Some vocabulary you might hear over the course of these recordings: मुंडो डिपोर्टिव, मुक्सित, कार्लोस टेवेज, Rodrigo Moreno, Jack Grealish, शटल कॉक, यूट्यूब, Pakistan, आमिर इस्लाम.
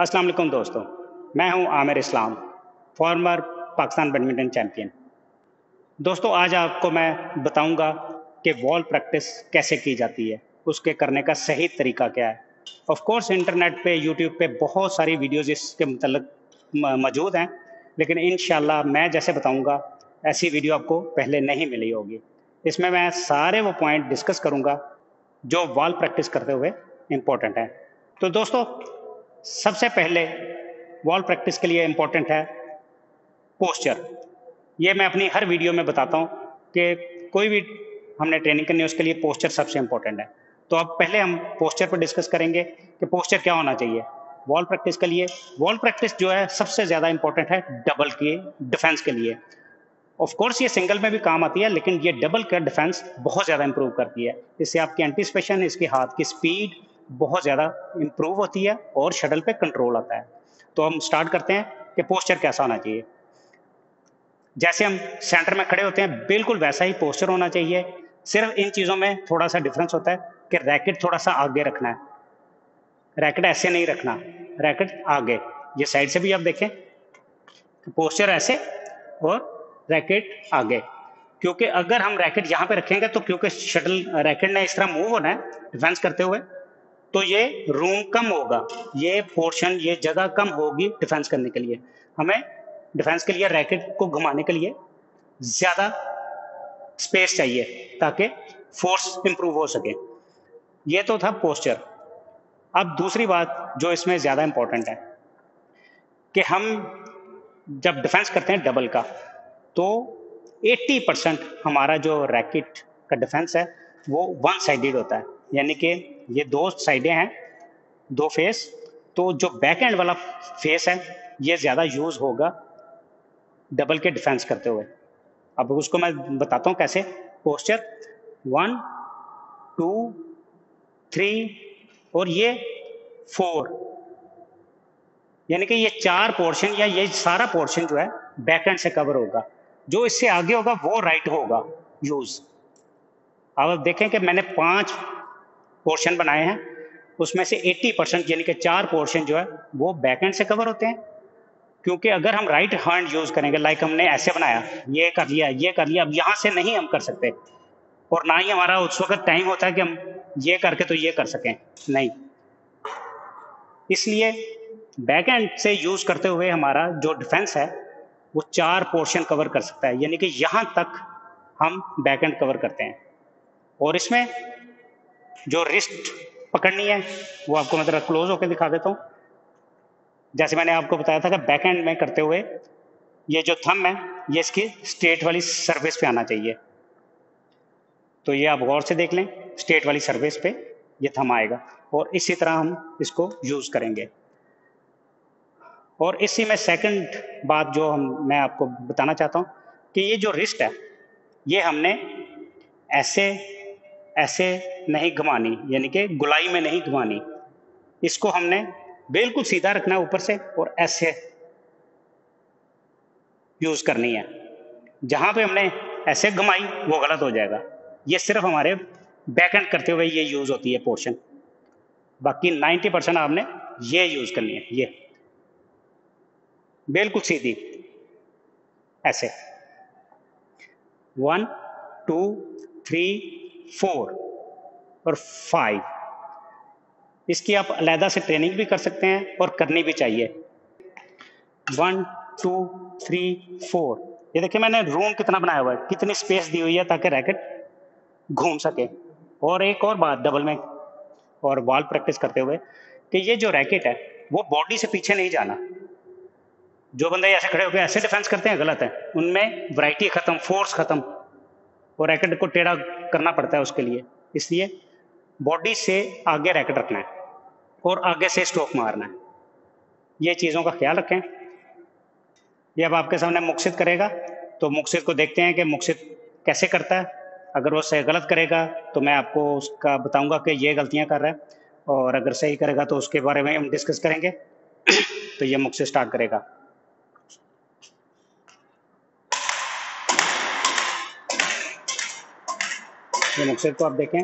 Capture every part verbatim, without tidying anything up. अस्सलाम वालेकुम दोस्तों, मैं हूं आमिर इस्लाम, former Pakistan badminton champion. दोस्तों, आज आपको मैं बताऊंगा कि वॉल प्रैक्टिस कैसे की जाती है, उसके करने का सही तरीका क्या है। ऑफ कोर्स इंटरनेट पे, यूट्यूब पे बहुत सारी वीडियोज़ इसके मतलब मौजूद हैं, लेकिन इंशाल्लाह मैं जैसे बताऊंगा ऐसी वीडियो आपको पहले नहीं मिली होगी। इसमें मैं सारे वो पॉइंट डिस्कस करूंगा जो वॉल प्रैक्टिस करते हुए इम्पोर्टेंट हैं। तो दोस्तों, सबसे पहले वॉल प्रैक्टिस के लिए इम्पोर्टेंट है पोस्चर। ये मैं अपनी हर वीडियो में बताता हूँ कि कोई भी हमने ट्रेनिंग करनी है उसके लिए पोस्चर सबसे इम्पोर्टेंट है। तो अब पहले हम पोस्चर पर डिस्कस करेंगे कि पोस्चर क्या होना चाहिए वॉल प्रैक्टिस के लिए। वॉल प्रैक्टिस जो है सबसे ज़्यादा इम्पोर्टेंट है डबल की डिफेंस के लिए। ऑफ कोर्स ये सिंगल में भी काम आती है, लेकिन ये डबल का डिफेंस बहुत ज़्यादा इंप्रूव करती है। इससे आपकी एंटिसिपेशन, इसके हाथ की स्पीड बहुत ज़्यादा इंप्रूव होती है और शटल पे कंट्रोल आता है। तो हम स्टार्ट करते हैं कि पोस्चर कैसा होना चाहिए। जैसे हम सेंटर में खड़े होते हैं बिल्कुल वैसा ही पोस्चर होना चाहिए। सिर्फ इन चीज़ों में थोड़ा सा डिफरेंस होता है कि रैकेट थोड़ा सा आगे रखना है, रैकेट ऐसे नहीं रखना, रैकेट आगे। ये साइड से भी आप देखें पोस्चर ऐसे और रैकेट आगे, क्योंकि अगर हम रैकेट यहाँ पे रखेंगे तो क्योंकि शटल रैकेट ने इस तरह मूव होना है डिफेंस करते हुए, तो ये रूम कम होगा, ये पोर्शन, ये जगह कम होगी डिफेंस करने के लिए। हमें डिफेंस के लिए रैकेट को घुमाने के लिए ज़्यादा स्पेस चाहिए ताकि फोर्स इंप्रूव हो सके। ये तो था पोस्चर। अब दूसरी बात जो इसमें ज़्यादा इम्पोर्टेंट है कि हम जब डिफेंस करते हैं डबल का, तो अस्सी परसेंट हमारा जो रैकेट का डिफेंस है वो वन साइडेड होता है, यानी कि ये दो साइडें हैं, दो फेस। तो जो बैक एंड वाला फेस है ये ज़्यादा यूज़ होगा डबल के डिफेंस करते हुए। अब उसको मैं बताता हूँ कैसे। पोस्चर वन, टू, थ्री और ये फोर, यानी कि ये चार पोर्शन या ये सारा पोर्शन जो है बैक एंड से कवर होगा। जो इससे आगे होगा वो राइट होगा यूज़। अब आप देखें कि मैंने पांच पोर्शन बनाए हैं, उसमें से अस्सी परसेंट यानी कि चार पोर्शन जो है वो बैक एंड से कवर होते हैं, क्योंकि अगर हम राइट हैंड यूज़ करेंगे, लाइक हमने ऐसे बनाया, ये कर लिया, ये कर लिया, अब यहाँ से नहीं हम कर सकते और ना ही हमारा उस वक्त टाइम होता है कि हम ये करके तो ये कर सकें, नहीं। इसलिए बैक एंड से यूज़ करते हुए हमारा जो डिफेंस है वो चार पोर्शन कवर कर सकता है, यानी कि यहाँ तक हम बैक एंड कवर करते हैं। और इसमें जो रिस्ट पकड़नी है वो आपको मैं थोड़ा क्लोज होकर दिखा देता हूँ। जैसे मैंने आपको बताया था कि बैक एंड में करते हुए ये जो थंब है ये इसकी स्ट्रेट वाली सरफेस पे आना चाहिए। तो ये आप गौर से देख लें, स्ट्रेट वाली सरफेस पे ये थंब आएगा और इसी तरह हम इसको यूज़ करेंगे। और इसी में सेकंड बात जो हम मैं आपको बताना चाहता हूँ कि ये जो रिस्ट है ये हमने ऐसे ऐसे नहीं घुमानी, यानी कि गुलाई में नहीं घुमानी। इसको हमने बिल्कुल सीधा रखना है ऊपर से और ऐसे यूज करनी है। जहां पे हमने ऐसे घुमाई वो गलत हो जाएगा। ये सिर्फ हमारे बैक एंड करते हुए ये यूज होती है पोर्शन, बाकी नब्बे परसेंट आपने ये यूज करनी है, ये बिल्कुल सीधी ऐसे वन, टू, थ्री, फोर और फाइव। इसकी आप अलहदा से ट्रेनिंग भी कर सकते हैं और करनी भी चाहिए। One, two, three, four. ये देखिए मैंने रूम कितना बनाया हुआ है, कितनी स्पेस दी हुई है ताकि रैकेट घूम सके। और एक और बात डबल में और बॉल प्रैक्टिस करते हुए कि ये जो रैकेट है वो बॉडी से पीछे नहीं जाना। जो बंदे ऐसे खड़े होकर ऐसे डिफेंस करते हैं गलत है, उनमें वैरायटी ख़त्म, फोर्स ख़त्म और रैकेट को टेढ़ा करना पड़ता है उसके लिए। इसलिए बॉडी से आगे रैकेट रखना है और आगे से स्ट्रोक मारना है। ये चीज़ों का ख्याल रखें। ये अब आपके सामने मुक्सित करेगा, तो मुक्सित को देखते हैं कि मुक्सित कैसे करता है। अगर वो सही गलत करेगा तो मैं आपको उसका बताऊंगा कि ये गलतियां कर रहा है, और अगर सही करेगा तो उसके बारे में हम डिस्कस करेंगे। तो ये मुक्सित स्टार्ट करेगा। ये मुक्सित को आप देखें,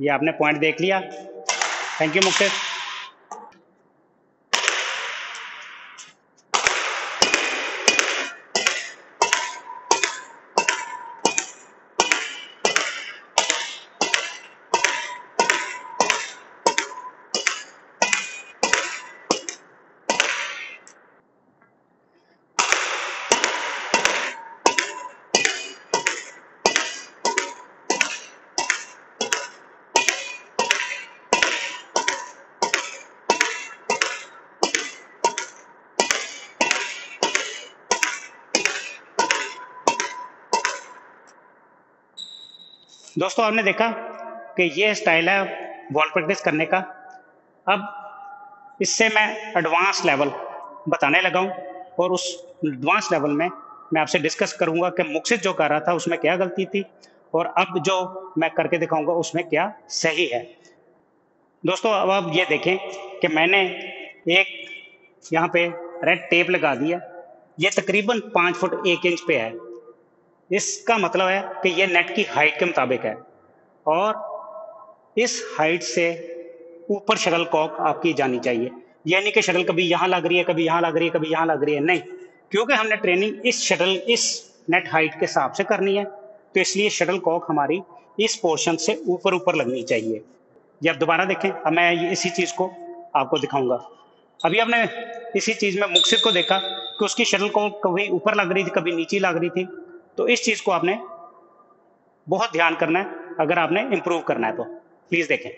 ये आपने पॉइंट देख लिया। Thank you मुक्सित। दोस्तों आपने देखा कि ये स्टाइल है बॉल प्रैक्टिस करने का। अब इससे मैं एडवांस लेवल बताने लगा हूँ और उस एडवांस लेवल में मैं आपसे डिस्कस करूँगा कि मुक्सित जो कर रहा था उसमें क्या गलती थी और अब जो मैं करके दिखाऊँगा उसमें क्या सही है। दोस्तों अब आप ये देखें कि मैंने एक यहाँ पे रेड टेप लगा दिया, ये तकरीबन पाँच फुट एक इंच पे है। इसका मतलब है कि ये नेट की हाइट के मुताबिक है और इस हाइट से ऊपर शगल कॉक आपकी जानी चाहिए। यानी कि शटल कभी यहाँ लग रही है, कभी यहाँ लग रही है, कभी यहाँ लग रही है, नहीं, क्योंकि हमने ट्रेनिंग इस शटल इस नेट हाइट के हिसाब से करनी है, तो इसलिए शटल कॉक हमारी इस पोर्शन से ऊपर ऊपर लगनी चाहिए। ये आप दोबारा देखें। अब मैं इसी चीज़ को आपको दिखाऊंगा। अभी आपने इसी चीज़ में मुक्सित को देखा कि उसकी शटल कॉक कभी ऊपर लग रही थी, कभी नीचे लग रही थी। तो इस चीज को आपने बहुत ध्यान करना है अगर आपने इंप्रूव करना है तो। प्लीज देखें,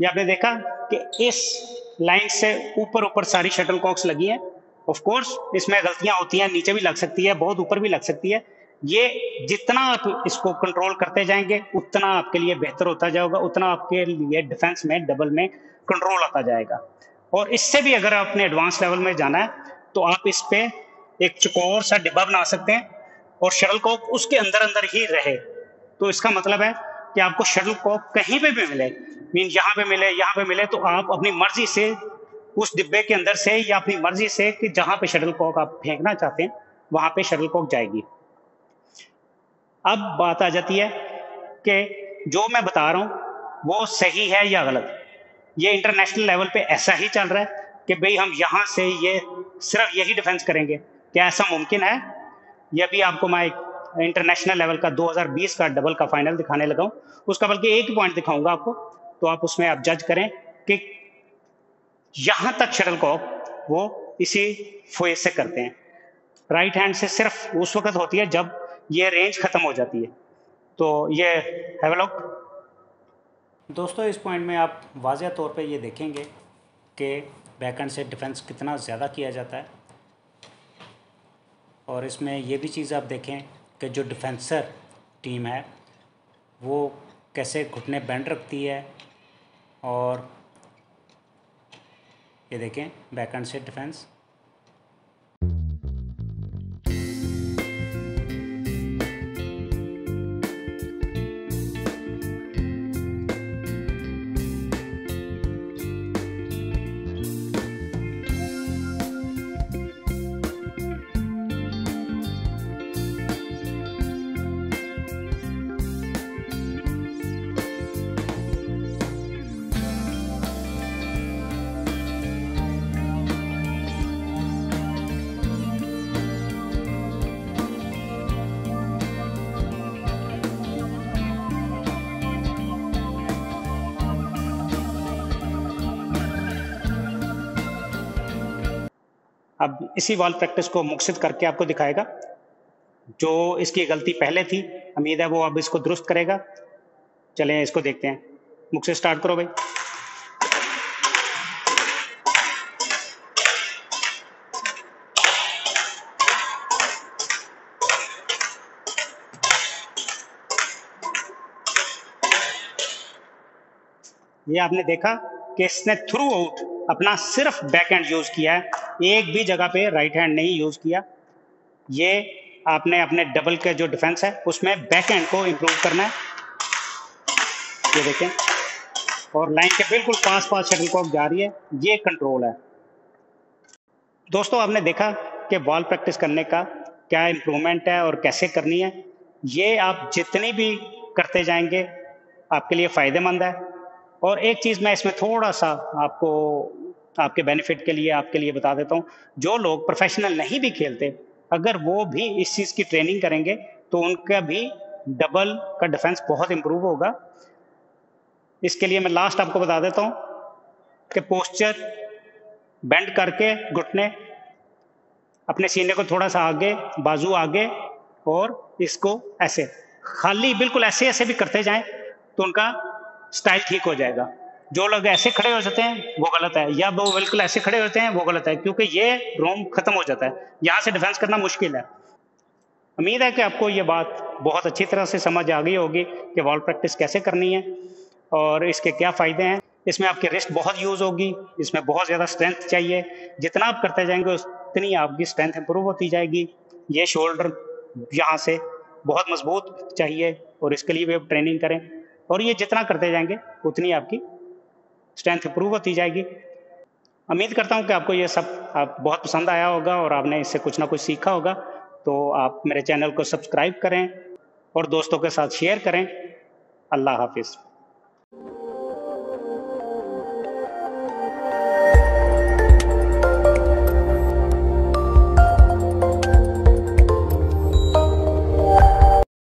ये आपने देखा कि इस लाइन से ऊपर ऊपर सारी शटल कॉक्स लगी है। ऑफ कोर्स इसमें गलतियां होती हैं, नीचे भी लग सकती है, बहुत ऊपर भी लग सकती है। ये जितना आप इसको कंट्रोल करते जाएंगे उतना आपके लिए बेहतर होता जाएगा, उतना आपके लिए डिफेंस में डबल में कंट्रोल आता जाएगा। और इससे भी अगर आपने एडवांस लेवल में जाना है तो आप इस पे एक चकोर सा डिब्बा बना सकते हैं और शटल कॉक उसके अंदर अंदर ही रहे। तो इसका मतलब है कि आपको शटल कॉक कहीं पे भी मिले, मीन यहाँ पे मिले, यहाँ पे मिले, तो आप अपनी मर्जी से उस डिब्बे के अंदर से या अपनी मर्जी से कि जहां पे शटल कॉक आप फेंकना चाहते हैं वहां पे शटल कॉक जाएगी। अब बात आ जाती है कि जो मैं बता रहा हूं वो सही है या गलत। ये इंटरनेशनल लेवल पे ऐसा ही चल रहा है कि भाई हम यहां से ये सिर्फ यही डिफेंस करेंगे, क्या ऐसा मुमकिन है? यह भी आपको मैं इंटरनेशनल लेवल का दो हज़ार बीस का डबल का फाइनल दिखाने लगा हूं, उसका बल्कि एक पॉइंट दिखाऊंगा आपको, तो आप उसमें आप जज करें कि यहाँ तक शटल कॉक वो इसी फोए से करते हैं। राइट हैंड से सिर्फ उस वक्त होती है जब ये रेंज ख़त्म हो जाती है। तो ये हैवलॉक। दोस्तों इस पॉइंट में आप वाज़े तौर पे ये देखेंगे कि बैकहैंड से डिफेंस कितना ज़्यादा किया जाता है। और इसमें ये भी चीज़ आप देखें कि जो डिफेंसर टीम है वो कैसे घुटने बैंड रखती है। और ये देखें बैकहैंड से डिफेंस। अब इसी बॉल प्रैक्टिस को मुक्सित करके आपको दिखाएगा। जो इसकी गलती पहले थी उम्मीद है वो अब इसको दुरुस्त करेगा। चलें इसको देखते हैं। मुक्सित स्टार्ट करो भाई। ये आपने देखा कि इसने थ्रू आउट अपना सिर्फ बैक हैंड यूज किया है, एक भी जगह पे राइट हैंड नहीं यूज किया। ये आपने अपने डबल का जो डिफेंस है उसमें बैक हैंड को इम्प्रूव करना है, ये देखें, और लाइन के बिल्कुल पास पास शटल कॉक जा रही है, ये कंट्रोल है। दोस्तों आपने देखा कि बॉल प्रैक्टिस करने का क्या इम्प्रूवमेंट है और कैसे करनी है, ये आप जितनी भी करते जाएंगे आपके लिए फ़ायदेमंद है। और एक चीज़ मैं इसमें थोड़ा सा आपको आपके बेनिफिट के लिए आपके लिए बता देता हूँ, जो लोग प्रोफेशनल नहीं भी खेलते अगर वो भी इस चीज़ की ट्रेनिंग करेंगे तो उनका भी डबल का डिफेंस बहुत इम्प्रूव होगा। इसके लिए मैं लास्ट आपको बता देता हूँ कि पोस्चर बेंड करके घुटने अपने सीने को थोड़ा सा आगे, बाजू आगे, और इसको ऐसे खाली बिल्कुल ऐसे ऐसे भी करते जाएं तो उनका स्टाइल ठीक हो जाएगा। जो लोग ऐसे खड़े हो जाते हैं वो गलत है, या वो बिल्कुल ऐसे खड़े होते हैं वो गलत है, क्योंकि ये रोम खत्म हो जाता है, यहाँ से डिफेंस करना मुश्किल है। उम्मीद है कि आपको ये बात बहुत अच्छी तरह से समझ आ गई होगी कि बॉल प्रैक्टिस कैसे करनी है और इसके क्या फ़ायदे हैं। इसमें आपकी रिस्ट बहुत यूज़ होगी, इसमें बहुत ज़्यादा स्ट्रेंथ चाहिए, जितना आप करते जाएंगे उतनी आपकी स्ट्रेंथ इंप्रूव होती जाएगी। ये शोल्डर यहाँ से बहुत मजबूत चाहिए और इसके लिए भी आप ट्रेनिंग करें, और ये जितना करते जाएंगे उतनी आपकी स्ट्रेंथ इंप्रूव होती जाएगी। उम्मीद करता हूँ कि आपको ये सब आप बहुत पसंद आया होगा और आपने इससे कुछ ना कुछ सीखा होगा। तो आप मेरे चैनल को सब्सक्राइब करें और दोस्तों के साथ शेयर करें। अल्लाह हाफिज़।